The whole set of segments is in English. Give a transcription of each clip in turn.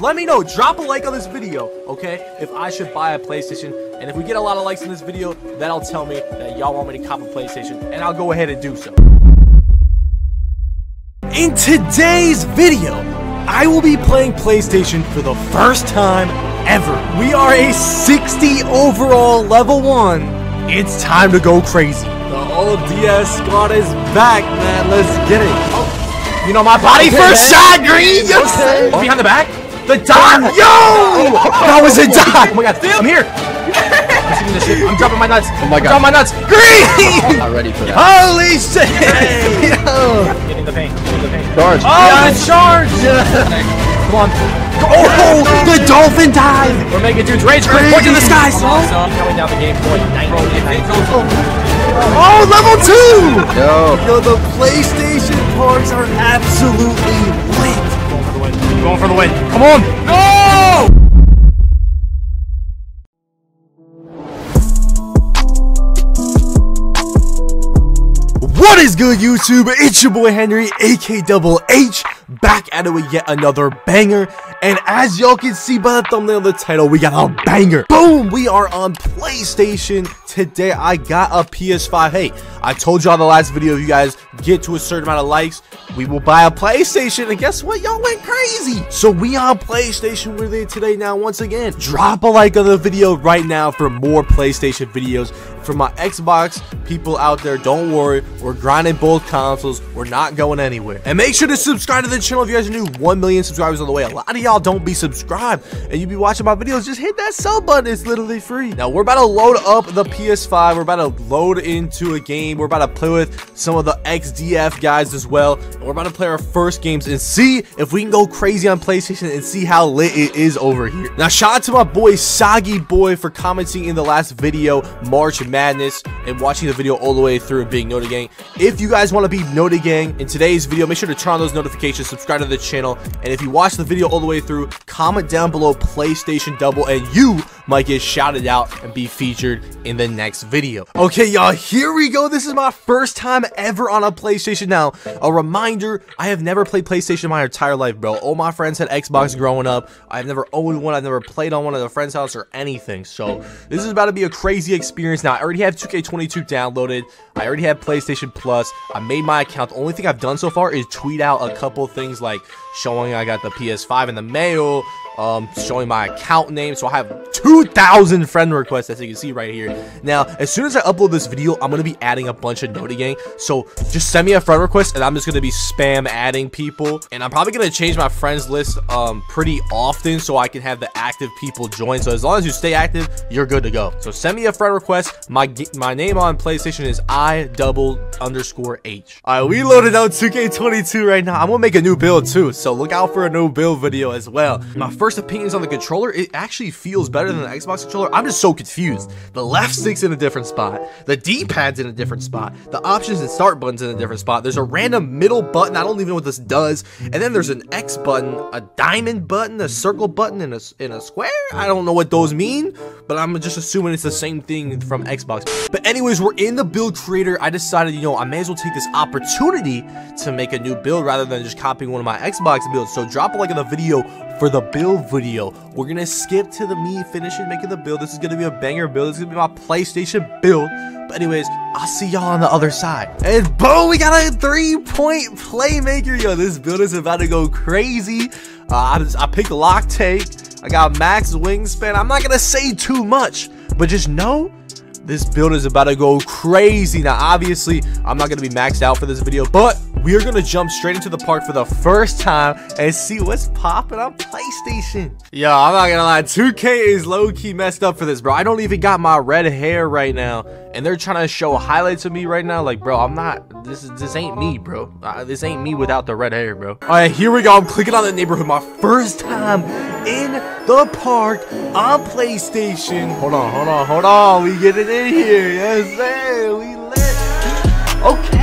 Let me know, drop a like on this video, okay, if I should buy a PlayStation, and if we get a lot of likes in this video, that'll tell me that y'all want me to cop a PlayStation, and I'll go ahead and do so. In today's video, I will be playing PlayStation for the first time ever. We are a 60 overall level 1. It's time to go crazy. The old DS squad is back, man. Let's get it. Oh, you know my body first shot, green. Okay. Oh, behind the back. The dime! Yo! That was a dime! Oh my god, I'm here! I'm dropping my nuts! Oh my god! Drop my nuts! Green! I'm not ready for that. Holy shit! Hey. Yo. Get in the paint! Get in the paint! Charge! Oh, yeah, charge! Come on! Oh, the dolphin dive! We're making dudes rage! Point in the sky! Oh, coming down the game point. Oh, level 2! Yo! Yo, the PlayStation parks are absolutely lit. Going for the win. Come on. No! What is good, YouTube? It's your boy Henry, aka Double H, back at it with yet another banger. And as y'all can see by the thumbnail of the title, we got a banger. Boom! We are on PlayStation today. I got a PS5. Hey, I told y'all the last video, if you guys get to a certain amount of likes, we will buy a PlayStation. And guess what? Y'all went crazy. So we on PlayStation with it today. Now, once again, drop a like on the video right now for more PlayStation videos. For my Xbox people out there, don't worry. We're grinding both consoles. We're not going anywhere. And make sure to subscribe to the channel if you guys are new. 1 million subscribers on the way. A lot of y'all don't be subscribed and you be watching my videos, just hit that sub button. It's literally free. Now we're about to load up the PS5. We're about to load into a game. We're about to play with some of the XDF guys as well, and we're about to play our first games and see if we can go crazy on PlayStation and see how lit it is over here. Now shout out to my boy Soggy Boy for commenting in the last video, March Madness, and watching the video all the way through and being Nota Gang. If you guys want to be Nota Gang in today's video, make sure to turn on those notifications, subscribe to the channel, and if you watch the video all the way through, comment down below PlayStation Double and you might get shouted out and be featured in the next video. Okay y'all, here we go. This is my first time ever on a PlayStation. Now a reminder, I have never played PlayStation my entire life, bro. All my friends had Xbox growing up. I've never owned one. I've never played on one at a friend's house or anything, so this is about to be a crazy experience. Now I already have 2K22 downloaded. I already have PlayStation Plus. I made my account. The only thing I've done so far is tweet out a couple things, like showing I got the PS5 in the mail, showing my account name. So I have 2,000 friend requests, as you can see right here. Now as soon as I upload this video, I'm gonna be adding a bunch of Nota Gang, so just send me a friend request and I'm just gonna be spam adding people. And I'm probably gonna change my friends list pretty often so I can have the active people join. So as long as you stay active, you're good to go. So send me a friend request. My name on PlayStation is I_H. All right, we loaded out 2K22 right now. I'm gonna make a new build too, so look out for a new build video as well. My first opinions on the controller, it actually feels better than the Xbox controller. I'm just so confused. The left stick's in a different spot, the D-pad's in a different spot, the options and start buttons in a different spot, there's a random middle button, I don't even know what this does, and then there's an X button, a diamond button, a circle button, and a square. I don't know what those mean, but I'm just assuming it's the same thing from Xbox. But anyways, we're in the build creator. I decided, you know, I may as well take this opportunity to make a new build rather than just copying one of my Xbox builds. So drop a like on the video for the build video. We're gonna skip to the me finishing making the build. This is gonna be a banger build. This is gonna be my PlayStation build. But anyways, I'll see y'all on the other side. And boom, we got a 3-point playmaker. Yo, this build is about to go crazy. I picked lock take. I got max wingspan. I'm not gonna say too much, but just know this build is about to go crazy. Now obviously I'm not gonna be maxed out for this video, but we're gonna jump straight into the park for the first time and see what's popping on PlayStation. Yo, I'm not gonna lie, 2K is low-key messed up for this, bro. I don't even got my red hair right now, and they're trying to show highlights of me right now. Like, bro, I'm not. This ain't me, bro. This ain't me without the red hair, bro. All right, here we go. I'm clicking on the neighborhood. My first time in the park on PlayStation. Hold on, hold on, hold on. We get it in here. Yes, sir. We lit. Okay.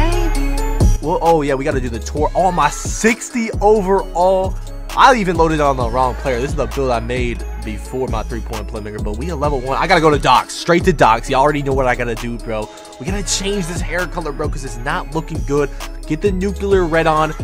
Well, oh yeah, we got to do the tour. Oh, my 60 overall. I even loaded on the wrong player. This is the build I made before my 3-point playmaker, but we at level 1. I got to go to docks, straight to docks. You already know what I got to do, bro. We got to change this hair color, bro, because it's not looking good. Get the nuclear red on.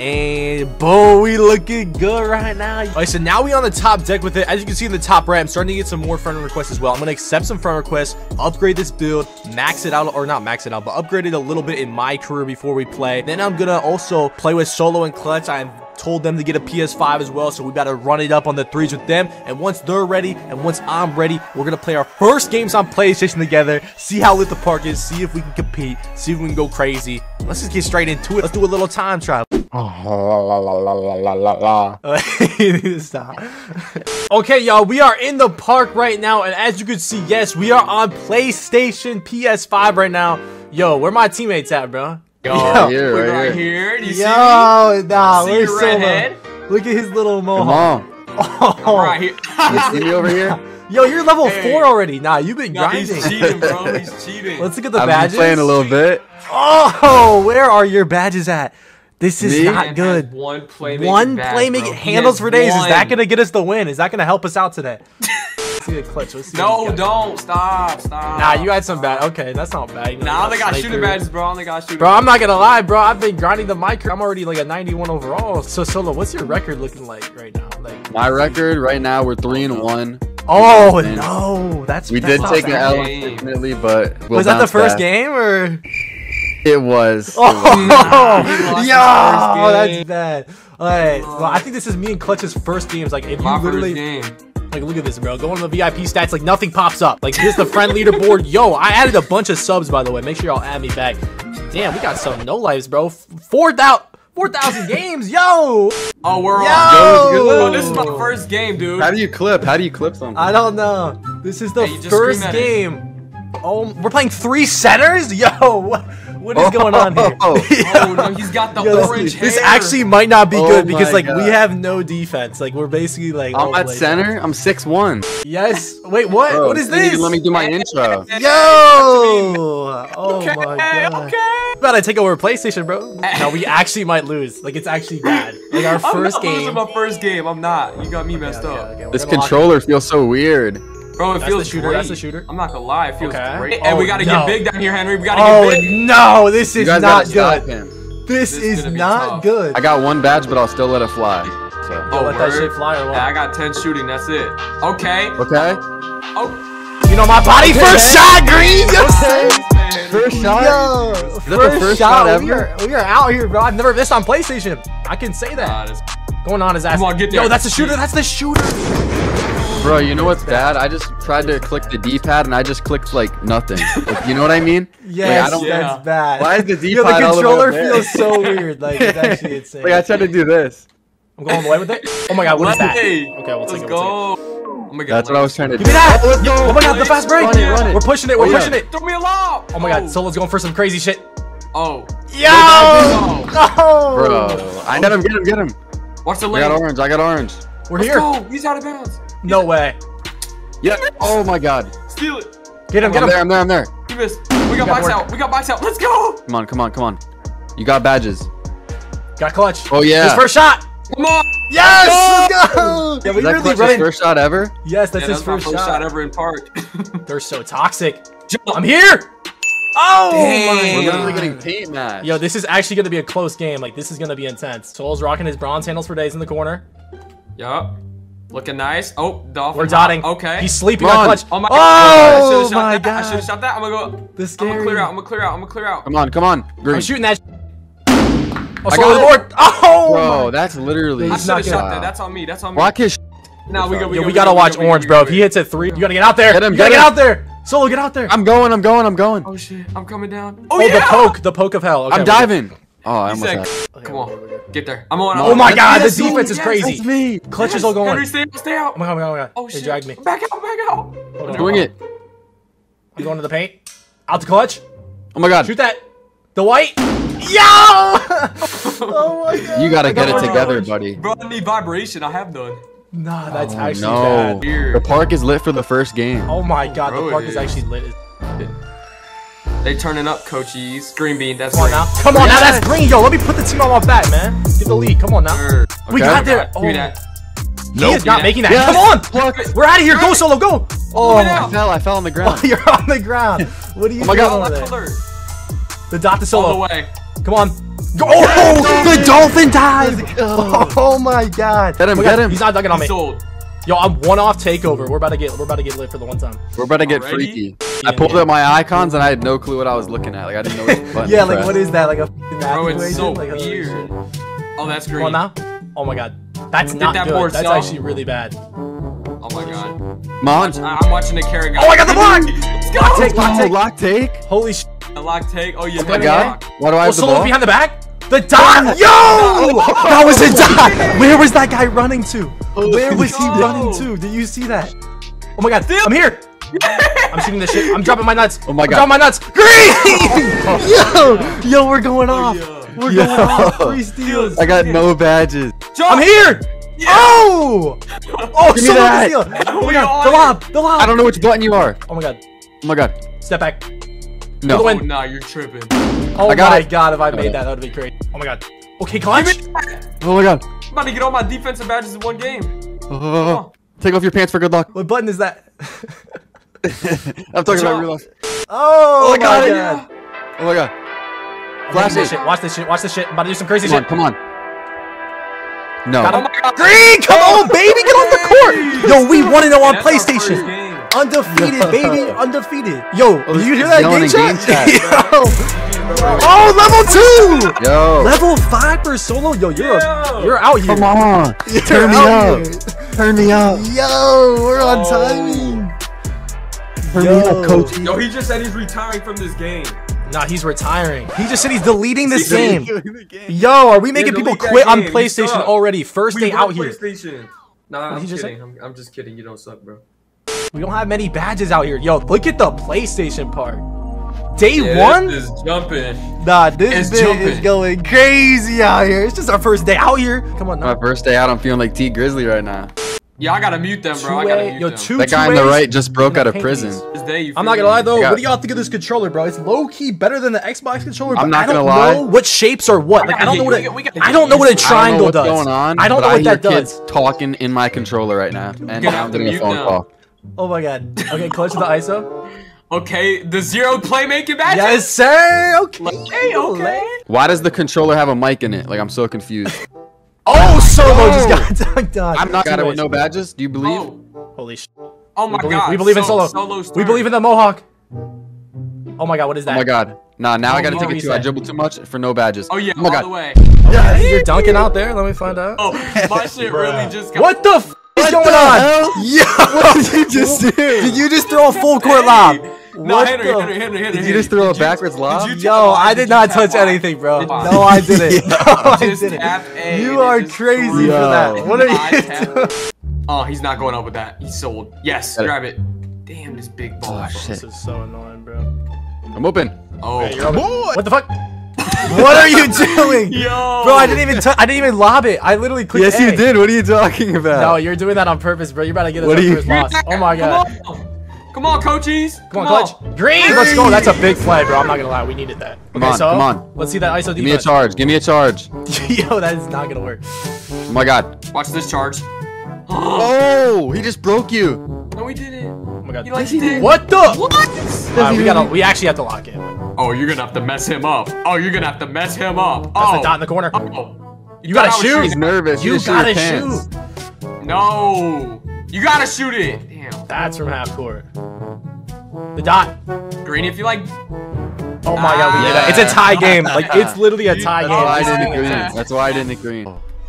And boom, we looking good right now. Alright, so now we on the top deck with it. As you can see in the top right, I'm starting to get some more friend requests as well. I'm gonna accept some friend requests, upgrade this build, max it out, or not max it out, but upgrade it a little bit in my career before we play. Then I'm gonna also play with Solo and Clutch. I'm told them to get a PS5 as well, so we gotta run it up on the threes with them, and once they're ready and once I'm ready, we're gonna play our first games on PlayStation together, see how lit the park is, see if we can compete, see if we can go crazy. Let's just get straight into it. Let's do a little time trial. Okay, y'all, we are in the park right now, and as you can see, yes, we are on PlayStation PS5 right now. Yo, where my teammates at, bro? Yo, we're right here. Do you see me? Nah, see we're redhead. Look at his little mohawk. Oh, right here. You see me over here? Yo, you're level 4 already. Nah, you've been grinding. He's cheating, bro. He's cheating. Let's look at the badges. I've been playing a little bit. Oh, where are your badges at? This is not good. One playmaking handles for days. Is that gonna get us the win? Is that gonna help us out today? Clutch. No, don't. Stop. Stop. Nah, you had some bad. Okay, that's not bad. Nah, they got shooter badges, bro. They got shooter. Bro, I'm not gonna lie, bro. I've been grinding the mic. I'm already like a 91 overall. So, Solo, what's your record looking like right now? Like my record right now, we're 3-1. Oh no, that's we did take an L, unfortunately, but was that the first game or? It was. Oh, yeah, that's bad. All right, well, I think this is me and Clutch's first games. Like, if you literally. Like, look at this, bro. Go on the VIP stats. Like, nothing pops up. Like, here's the friend leaderboard. Yo, I added a bunch of subs, by the way. Make sure y'all add me back. Damn, we got some no lives, bro. 4,000 games, yo. Oh, we're on. Yo, this is my first game, dude. How do you clip? How do you clip something? I don't know. This is the first game. Oh, we're playing 3 setters? Yo, what is going on here? Oh, no, he's got the orange hair. This actually might not be good because, like, we have no defense. Like, we're basically, like... I'm at center. I'm 6'1". Yes. Wait, what? Bro, what is this? Let me do my intro. Yo! Oh, my God. Okay. About to take over PlayStation, bro. No, we actually might lose. Like, it's actually bad. Like, our first game. I'm losing my first game. I'm not. You got me messed up. Okay. This controller feels so weird. Bro, it feels great. That's the shooter. I'm not gonna lie, it feels great. And we gotta get big down here, Henry. We gotta get big. Oh no, this is not good. This is not good. I got 1 badge, but I'll still let it fly. So. Oh, let that shit fly or what? I got 10 shooting. That's it. Okay. Okay. Oh, you know my body first shot, Green. First shot. Yo, is that the first shot ever? We are out here, bro. I've never missed on PlayStation. I can say that. Going on his ass. Come on, get there. Yo, that's the shooter. That's the shooter. Bro, you know what's bad? I just tried to click the D-pad and I just clicked like nothing. Like, you know what I mean? Yes, like, I don't, that's bad. Why is the D-pad? Yo, the controller feels so weird. Like, it's actually insane. Like, I tried to do this. I'm going away with it. Oh my God, what is that? Okay, we'll take it. Oh my God, that's what I was trying to do. Give me that! Oh my God, the fast break! Run it. We're pushing it. We're pushing it. Throw me a lob! Oh my God, Solo's going for some crazy shit. Oh. Yo! Bro, I got him. Get him. Get him. Watch the lane. I got orange. I got orange. We're here. He's out of bounds. No way. Yeah. Oh my God. Steal it. Get him. Get him. I'm there. He missed. We got box out. We got box out. Let's go. Come on. Come on. Come on. You got badges. Got Clutch. Oh yeah. His first shot. Come on. Yes. Let's go. Yeah, we really running. First shot ever. Yes, that's his first shot ever in park. They're so toxic. I'm here. Oh my God. We're literally getting paint match. Yo, this is actually gonna be a close game. Like, this is gonna be intense. Solo's rocking his bronze handles for days in the corner. Yup. Looking nice. Oh, Dolphin. We're dotting. Okay. He's sleeping on Clutch. Oh my God. Oh my God. I should have shot that. I'm going to go. This game. I'm going to clear out. Come on. Come on. Green. I'm shooting that. Oh, I got the board. Oh. Bro, that's literally. I should have shot that. That's on me. That's on me. Block his. Nah, we got to watch Orange, bro. If he hits a 3, you got to get out there. Get him. You got to get out there. Solo, get out there. I'm going. Oh, shit. I'm coming down. Oh, yeah. The poke. The poke of hell. I'm diving. Oh, I almost had. Come on, get there. I'm on. Oh my God, the defense is crazy. That's me. Clutch is all going. Henry, stay out. Oh my God. Oh, shit. They dragged me. Back out. I'm doing it. I'm going to the paint. Out to Clutch. Oh my God. Shoot that. The white. Yo! Oh my God. You gotta get it together, buddy. Bro, I need vibration. I have none. Nah, that's actually bad. The park is lit for the first game. Oh my God, the park is actually lit. They turning up, coaches. Green bean, that's right. Come on now, that's green, yo. Let me put the team on my back, man. Get the lead. Come on now. Okay. We got there. Oh. Nope. He is not making that. Yes. Come on. We're out of here. Go, Solo. Go. Oh, I fell on the ground. Oh, you're on the ground. What are you doing? Oh my God. The dot to Solo. All the way. Come on. Oh, the dolphin died! Oh my god! Get him! Get him! He's not dunking on me. Sold. Yo, I'm one off takeover. We're about to get lit for the one time. We're about to get freaky. I pulled up my icons and I had no clue what I was looking at. Like I didn't know which button. Yeah, like what is that? Like a bro, it's so weird. Oh, that's great. Well, now, oh my god, that's not good. That's actually really bad. Oh my god. Mom, I'm watching a carry guy. Oh, I got the block! Lock take, lock take, lock take. Holy sh! A lock take. Oh, you got it. Why do I have the ball? Behind the back. The dot! Yo! That was a dot! Where was that guy running to? Where was he running to? Did you see that? Oh my god, I'm here! I'm shooting this shit. I'm dropping my nuts. Oh my god. I'm dropping my nuts. Green! Yo! Yo, we're going off. We're going off. 3 steals. I got no badges. I'm here! Yeah. Oh! Oh, give me that. Steal. Oh my god, the lob! The lob! I don't know which button you are. Oh my god. Oh my god. Step back. No. Oh, nah, you're tripping. Oh my god, if I made that, that would be crazy. Oh my god. Okay, clutch. Oh my god. I'm about to get all my defensive badges in one game. Oh. Take off your pants for good luck. What button is that? I'm talking about real life. Oh, oh my god. Yeah. Oh my god. Flash this shit. Watch this shit. Watch this shit. I'm about to do some crazy shit. Come on. No. Oh my god. Green, come on, baby. Get off the court. Yo, we 1-0 on PlayStation. Undefeated, baby, undefeated. Yo, did you hear that game chat? Yo. Oh, level 2. Yo, level 5 for Solo. Yo, you're out here. Come on, turn me up. Yo, we're on timing. Turn me up, coach. Yo, he just said he's retiring from this game. Nah, he's retiring. He just said he's deleting this game. Yo, are we making people quit on PlayStation already? First day out here. Nah, I'm kidding. I'm just kidding. You don't suck, bro. We don't have many badges out here. Yo, look at the PlayStation part. Day 1? This is jumping. Nah, this bit is going crazy out here. It's just our first day out here. Come on now. My first day out, I'm feeling like T Grizzly right now. Yeah, I gotta mute them, bro. I gotta mute them. That guy on the right just broke out of prison. I'm not gonna lie, though. What do y'all think of this controller, bro? It's low-key better than the Xbox controller, but I don't know what shapes are what. Like, I don't know what a triangle does. I don't know what that does. Kids talking in my controller right now, and I'm doing a phone call. Oh my god. Okay, clutch the ISO. Okay, the 0 playmaking badge. Yes, sir. Okay. Why does the controller have a mic in it? Like, I'm so confused. Oh, Solo just got dunked on. I'm not got it with no badges. Do you believe? Oh. Holy sh. Oh my god. We believe in Solo. We believe in the Mohawk. Oh my god, what is that? Oh my god. Nah, now I gotta take it too. I dribbled too much for no badges. Oh yeah, oh my god. All the way. Yes, you're dunking out there. Let me find out. Oh, my shit really just got. What the f? What's going on? Yo, what did you just do? Did you just throw a full court lob? No, Henry. Did you just throw a backwards lob? Yo, I did not touch anything, bro. No, I didn't. No, I didn't. You are crazy for that. What are you doing? Oh, he's not going up with that. He's sold. Yes, grab it. Damn, this big ball. Oh, shit. This is so annoying, bro. I'm open. Oh, what the fuck? What are you doing? Yo. Bro, I didn't even lob it. I literally clicked A. Yes, you did. What are you talking about? No, you're doing that on purpose, bro. You're about to get us first loss. Oh, my God. Come on, coachies. Come on, clutch. Green. Let's go. That's a big play, bro. I'm not going to lie. We needed that. Come on. Let's see that ISO defense. Give me a charge. Give me a charge. Yo, that is not going to work. Oh, my God. Watch this charge. Oh, he just broke you. No, he didn't. Oh, my God. What the? We actually have to lock in. Oh, you're gonna have to mess him up. That's the dot in the corner. You gotta shoot. He's nervous. You gotta shoot. No. You gotta shoot it. Damn. That's from half court. The dot. Green, if you like. Oh my god, we did that. It's a tie game. Like, it's literally a tie game. That's why I didn't agree.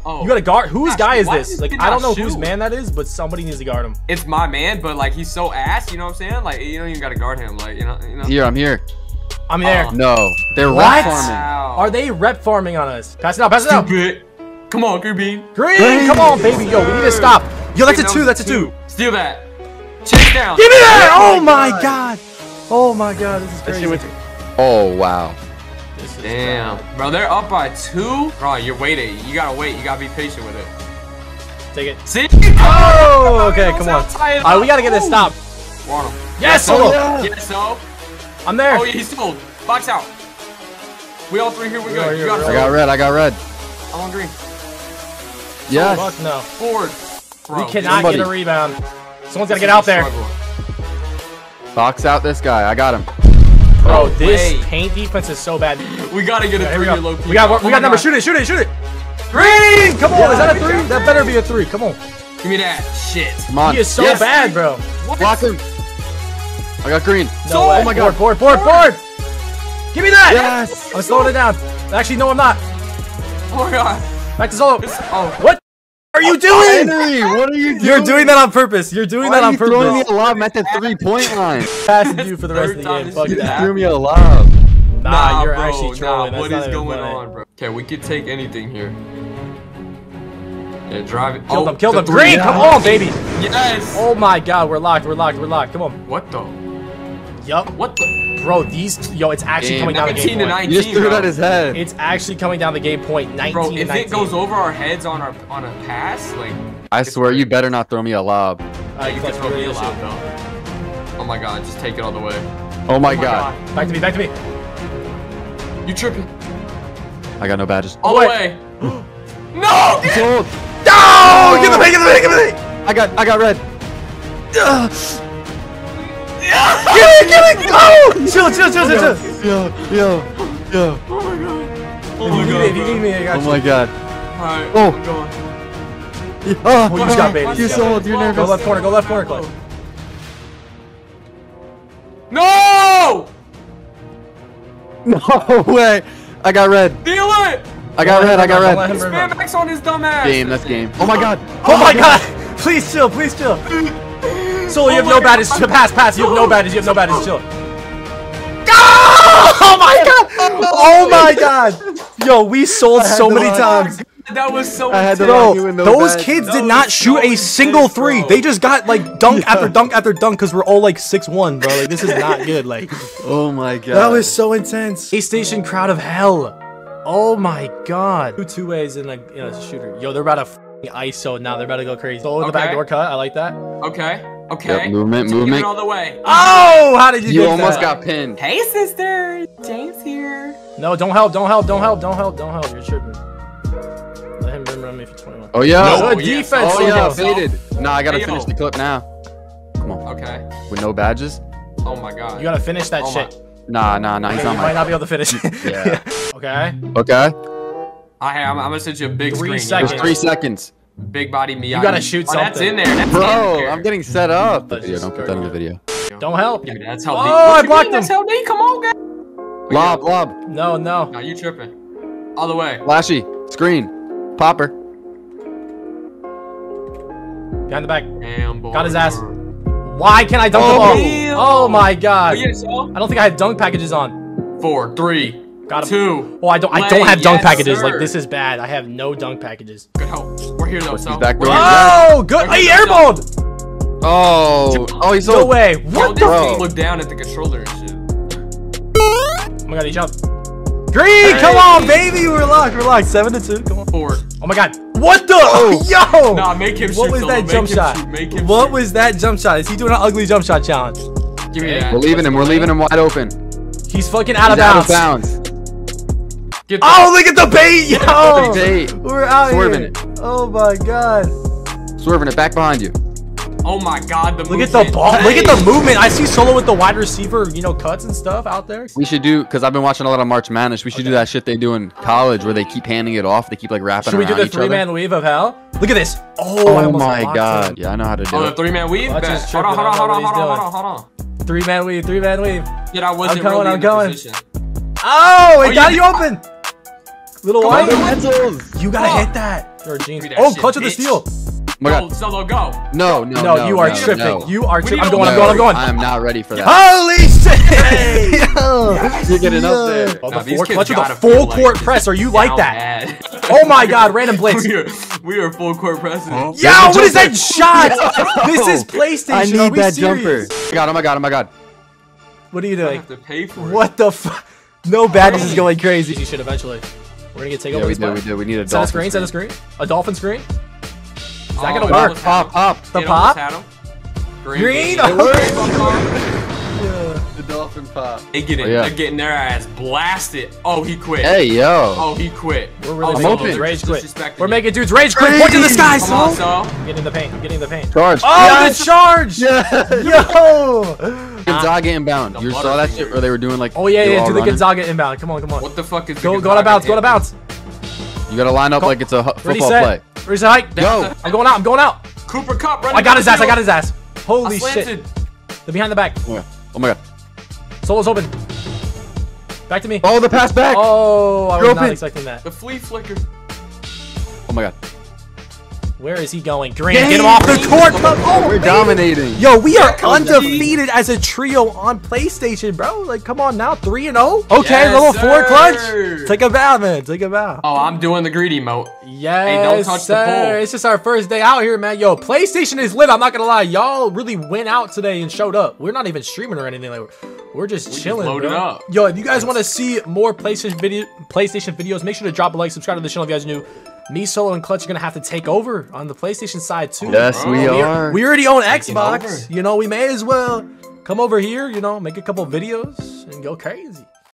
Oh. You gotta guard. Whose guy is this? Like, I don't know whose man that is, but somebody needs to guard him. It's my man, but like, he's so ass. You know what I'm saying? Like, you don't even gotta guard him. Like, you know. Here, I'm here. I'm there. No, they're rep farming. Are they rep farming on us? Pass it out. Stupid. Come on, Green, come on, baby. Yo, we need to stop. Yo, that's a two. Steal that. Chase down. Give me that. Oh my god. Oh my god, this is crazy. Oh wow. Damn, bro, they're up by 2. Bro, you're waiting. You gotta wait. You gotta be patient with it. Take it. See? Oh, okay, come on. We gotta get this stopped. Yes, Solo. Yes, Solo. I'm there. Oh, yeah, he's cold. Box out. We all 3 here. We're good. You got I got red. I'm on green. Yes. Oh, fuck no. Forward. Bro, we cannot get a rebound. Someone's got to get out there. Box out this guy. I got him. Bro, no this way. Paint defense is so bad. We gotta get a 3-year low. We got number. Shoot it, shoot it, shoot it. Green! Come on, yeah, is that a 3? That better be a 3. Come on. Give me that shit. Come on. He is so bad, bro. What? Block him. I got green. No way. Oh my god. Board, board, board, board. Give me that. Yes. I'm slowing it down. Actually, no, I'm not. Oh my god. Back to Solo. Oh. What are you doing? Henry, what are you doing? You're doing that on purpose. You're doing that on purpose. You're throwing me a lob at the 3-point line. Passing you for the rest of the game. Fuck that. You threw me a lob. Nah, you're actually trolling. What is going on, bro? Okay, we could take anything here. Yeah, drive it. Kill them, kill them. Green, come on, baby. Yes. Oh my god, we're locked, we're locked, we're locked. Come on. What the? Yup. What the? Bro, these. Yo, it's actually coming down the game point. 19 to 19. You just threw it at his head. It's actually coming down the game point. 19 to 19. Bro, if it goes over our heads on a pass, like. I swear, you better not throw me a lob. You can throw me a lob, though. Oh my god, just take it all the way. Oh my god. Back to me, back to me. You tripping. I got no badges. All the way. No! It's old. No! Give me, give me, give me! I got red. Give me, go! Chill, chill, chill, chill, chill. Yo. Oh my god. Oh my god. If you need me, I got you. Oh my god. Alright. Oh. Go on. Oh, you just got baited. You're so old. You're nervous. Go left corner. Go left corner, Clutch. No! No way. I got red. Deal it! I got red. Him spam X on his dumb ass. Game, that's game. Oh my god. Oh my god. Please chill, please chill. Solo, you have no badges. Pass, pass. You have no badges. You have no badges. Chill. Oh my god. Oh my god. Yo, we sold so many times. That was so intense. Bro, those kids did not shoot a single three. They just got like dunk after dunk after dunk because we're all like 6'1", bro. Like, this is not good. Like, oh my god. That was so intense. PlayStation crowd of hell. Oh my god. Two ways in a shooter. Yo, they're about to f***ing ISO now. They're about to go crazy. Solo the backdoor cut. I like that. Okay. Okay. Yep, movement. All the way. Oh, how did you almost got pinned. Hey, sister. James here. No, don't help. Don't help. Don't help. Don't help. Don't help. You're tripping. Let him rim me for 21. Oh, yeah. No, good defense. Oh, yeah. Faded. Nah, I got to finish the clip now. Come on. Okay. With no badges. Oh, my god. You got to finish that shit. Nah, he's on my. Might not be able to finish. Yeah. Okay. Okay. I'm gonna send you a big screen. 3 seconds. There's 3 seconds. Big body me. You gotta shoot something. That's in there. That's bro, in there. I'm getting set up. Video, don't put that in the video. Don't help. Dude, that's how. Oh, I blocked him. That's how they come on, guys. Lob. No. You tripping? All the way. Flashy screen. Popper. Down the back. Damn, boy. Got his ass. Why can't I dunk the ball? Oh my god. I don't think I have dunk packages on. 4, 3. Got him. 2. Oh, I don't have dunk packages. Sir. Like, this is bad. I have no dunk packages. Good help. We're here though, so. Oh, good. He airballed. Oh, he's no way. What the hell? Look down at the controller and shit. Oh my god, he jumped. Green, come on, baby. We're locked. We're locked. 7-2. Come on. 4. Oh my god. What the? Oh. Yo. Nah, make him shoot. What was that jump shot? What was that jump shot? Is he doing an ugly jump shot challenge? Give me that. We're leaving him. We're leaving him wide open. He's fucking out of bounds. Oh, look at the bait, yo! Bait. We're out here. Swerving it. Oh my god. Swerving it back behind you. Oh my god, the movement. Look at the ball. Hey. Look at the movement. I see Solo with the wide receiver, you know, cuts and stuff out there. We should do, because I've been watching a lot of March Madness. We should do that shit they do in college where they keep handing it off. They keep like wrapping around each other. Should we do the three-man weave of hell? Look at this. Oh my god. Yeah, I know how to do it. Oh, the three-man weave? Hold on, hold on. Three-man weave, three-man weave. Yeah, I wasn't really in the position. Oh, it got you open. Little white pencils. You gotta hit that. Oh, Clutch of the steal. Go, Solo, go. No, you are tripping. You are tripping. I'm going. I'm not ready for that. Holy shit. Yes. You're getting up there. Oh, Clutch with a full court press. Are you like that? Oh my god, random blitz. We are full court pressing. Yo, what is that shot? This is PlayStation. I need that jumper. Oh my god. What are you doing? I have to pay for it. What the fuck? No badges is going crazy. You should eventually. We're gonna get takeover. Yeah, we do. We need a dolphin screen. Set a screen. A dolphin screen. Is that gonna work? Pop. The pop. Green. The dolphin and pop. They're getting their ass blasted. Oh, he quit. Hey, yo. Oh, he quit. We're really making dudes rage quit. Point in the sky, Sol. I'm getting the paint. I'm getting the paint. Charge. Oh, yes. The charge. Yes. Yo. Gonzaga inbound. You saw that shit where they were doing like. Oh yeah, yeah. Do the Gonzaga inbound. Come on, come on. What the fuck is the Gonzaga? Go to bounce. Go to bounce. You gotta line up like it's a football play. Ready, set. Go. I'm going out. I'm going out. Cooper Cup. I got his ass. I got his ass. Holy shit. They're behind the back. Oh my god. Solo's open. Back to me. Oh, the pass back. Oh, I was not expecting that. The flea flicker. Oh my god. Where is he going? Green, get him off the court. Oh, we're dominating. Yo, we are undefeated as a trio on PlayStation, bro. Like, come on now, 3-0. Okay, yes, level 4 Clutch. Take a bow, man. Take a bow. Oh, I'm doing the greedy moat. Yes, hey, don't touch the pole. It's just our first day out here, man. Yo, PlayStation is lit. I'm not gonna lie, y'all really went out today and showed up. We're not even streaming or anything like. We're just chilling, bro. Loaded up. Yo, if you guys want to see more PlayStation videos, make sure to drop a like, subscribe to the channel if you guys are new. Me, Solo, and Clutch are gonna have to take over on the PlayStation side too. Yes, we are. We already own Xbox. You know, we may as well come over here. You know, make a couple videos and go crazy.